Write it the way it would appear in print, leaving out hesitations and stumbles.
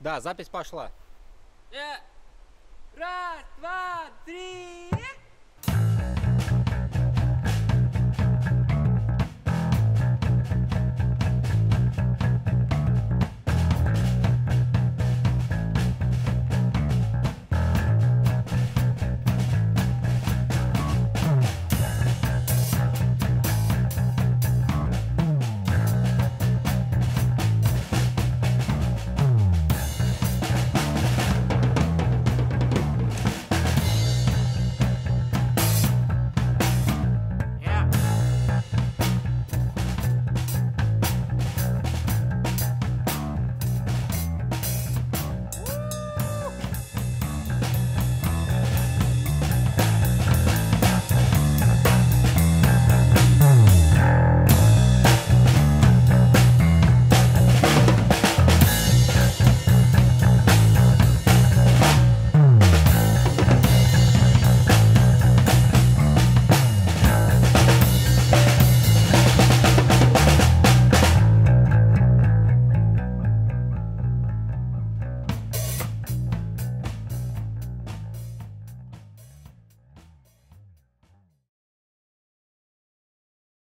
Да, запись пошла. Раз, два, три.